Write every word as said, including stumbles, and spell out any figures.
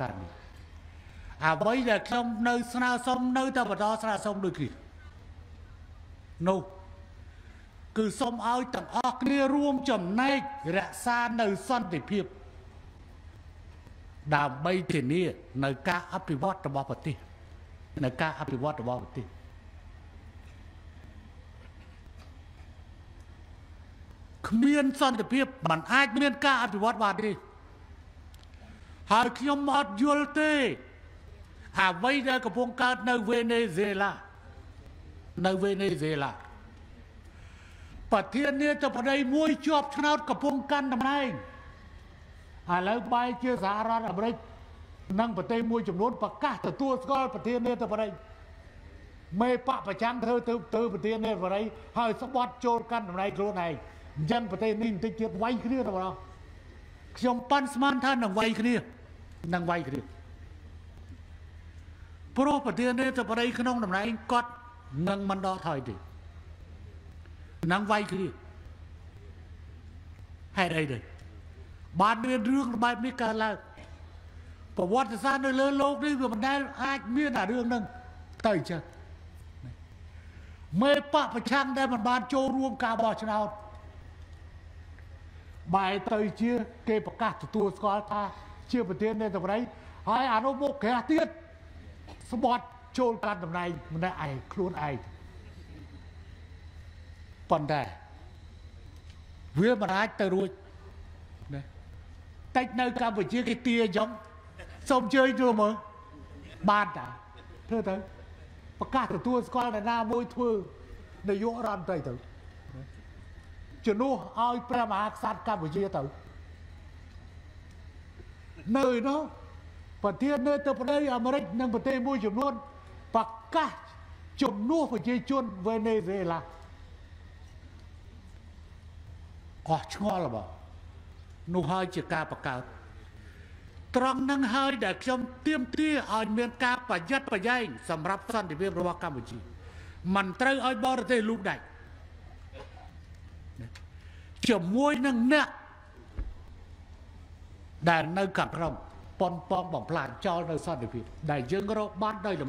kami. Abai là trong nơi sao sông nơi ta bật đó sao sông đôi khi. No. Cứ sông ao tận óc kia ruộng chầm nay rạ xa nơi sân để phiệp. Đà bay thì nia nơi ca áp bọt trong bao bát ti, nơi ca áp bọt trong bao bát ti. Miền sơn thì biết bản ai miền ca thì vót vào đi hai khi ông mót dưa tê à vây ra cái phong cách nơi Venezuela nơi Venezuela và thiên nhiên cho vào đây muối chua cho nó cái phong cách làm này à lấy bay chia sẻ ra làm đấy năng vào đây muối chấm nốt và cả từ tua coi và thiên nhiên cho vào đây mê pạ và trắng thơ từ từ và thiên nhiên vào đây hai sắp bót chôn căn làm này luôn này dân phải nên tích cực vay kia đâu đó, trong pan sman than đang vay kia, đang vay kia. Pro phải tiền này thì phải đây khi nông làm này cắt ngang mặn đó thôi đi, đang vay kia. Hay đây đây, ban về đường bài miếng cà la, và vót ra nơi lớn lốc đi rồi mình đang ai miếng là đường đang tay chân, mê pạ phải chăng đây mình ban châu ruộng cà bò trên ao. Bài tới chia kê bạc cả tụi tôi ta chia bạc tiền đây tầm này ai ăn ôm bốc kẻ tiết sport trôn căn tầm này mình đã ai luôn ai còn đây vừa mà ai tới rồi tách nơi cam phải chia cái tia giống xong chơi chưa mà ban đã thưa tới bạc cả tụi tôi coi là na môi thưa để vô làm tay tới chuyện đó ai phải mà sát cam với chia tử nơi nó và thiên nơi tập đây America đang bật tay môi chụp luôn và cả chụp nua phải chơi chôn Venezuela quá chua là bảo nụ hơi chỉ ca bạc cao trong năng hơi để trong tiêm tia ở miền ca và nhất và dây sầm rập săn để về vào Campuchia mình trai ai bỏ ra lúc này chở muối nâng nè đàn nơi cản rồng pon pon bỏng làn cho nơi sao để vì đại dương đó ban đây là